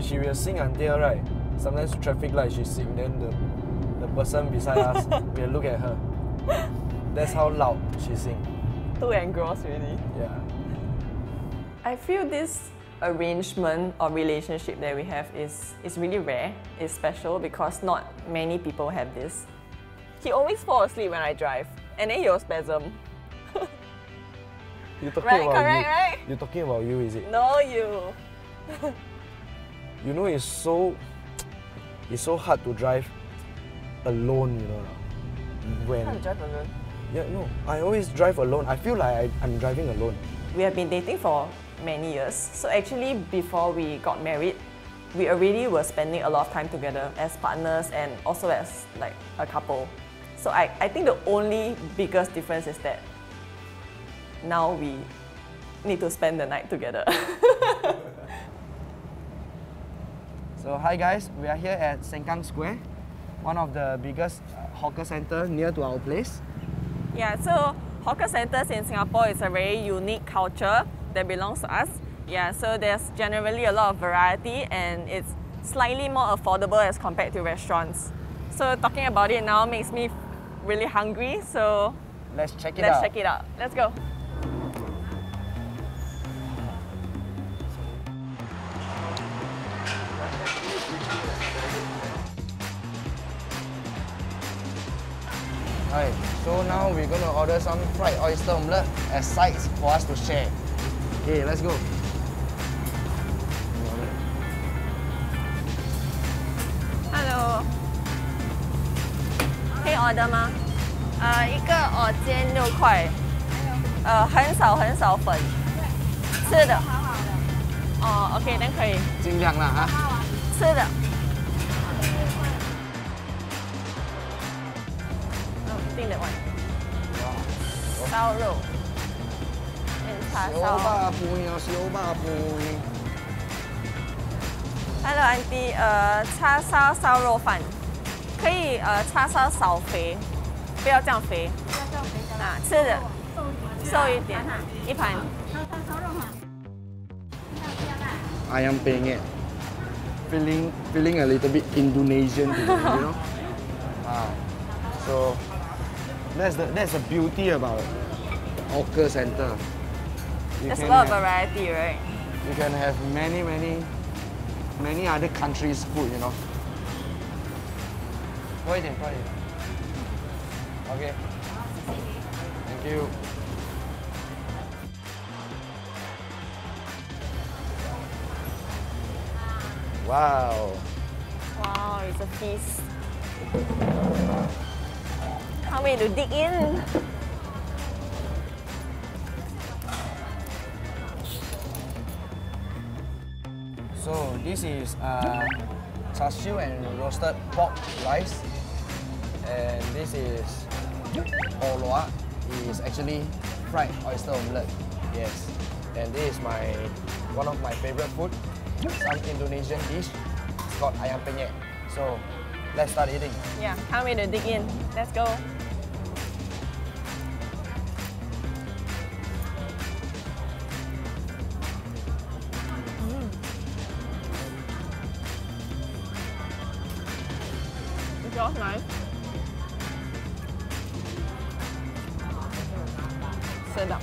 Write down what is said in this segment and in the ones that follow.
She will sing until, right, sometimes traffic light she sing, then the person beside us will look at her. That's how loud she sing. Too engrossed, really. Yeah. I feel this arrangement or relationship that we have is really rare. It's special because not many people have this. He always falls asleep when I drive, and then he'll spasm. You're talking right, about correct, you, right? You're talking about you, is it? No, you. You know, it's so hard to drive alone, you know. When I drive alone? Yeah, no, I always drive alone. I feel like I'm driving alone. We have been dating for many years. So actually, before we got married, we already were spending a lot of time together as partners and also as like a couple. So I think the only biggest difference is that now we need to spend the night together. So hi guys, we are here at Sengkang Square, one of the biggest hawker centres near to our place. Yeah, so hawker centres in Singapore is a very unique culture that belongs to us. Yeah, so there's generally a lot of variety and it's slightly more affordable as compared to restaurants. So talking about it now makes me really hungry, so let's check it out. Let's go. Alright, so now we're going to order some fried oyster omelette as sides for us to share. Okay, let's go. Hello. Can you order 吗? 一个 煎6块， 很少粉，吃的。哦 ，OK， 那可以。尽量啦啊。吃的。定的碗。烧肉。叉烧。小八杯。Hello Auntie， 叉烧烧肉饭，可以叉烧少肥，不要这样肥。啊，吃的瘦一点，一盘。Ayam penyet, feeling a little bit Indonesian today, you know. Wow. So that's the beauty about hawker centre. There's a lot of variety, right? You can have many other countries' food, you know. 多一点。 Okay. Thank you. Wow. Wow, it's a feast. Can't wait to dig in. So this is char siu and roasted pork rice, and this is. Orloa is actually fried oyster omelette. Yes, and this is one of my favorite food. Some Indonesian dish. It's called ayam penyet. So let's start eating. Yeah, can't wait to dig in. Let's go. It smells nice. Sedap.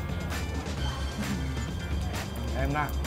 Enak.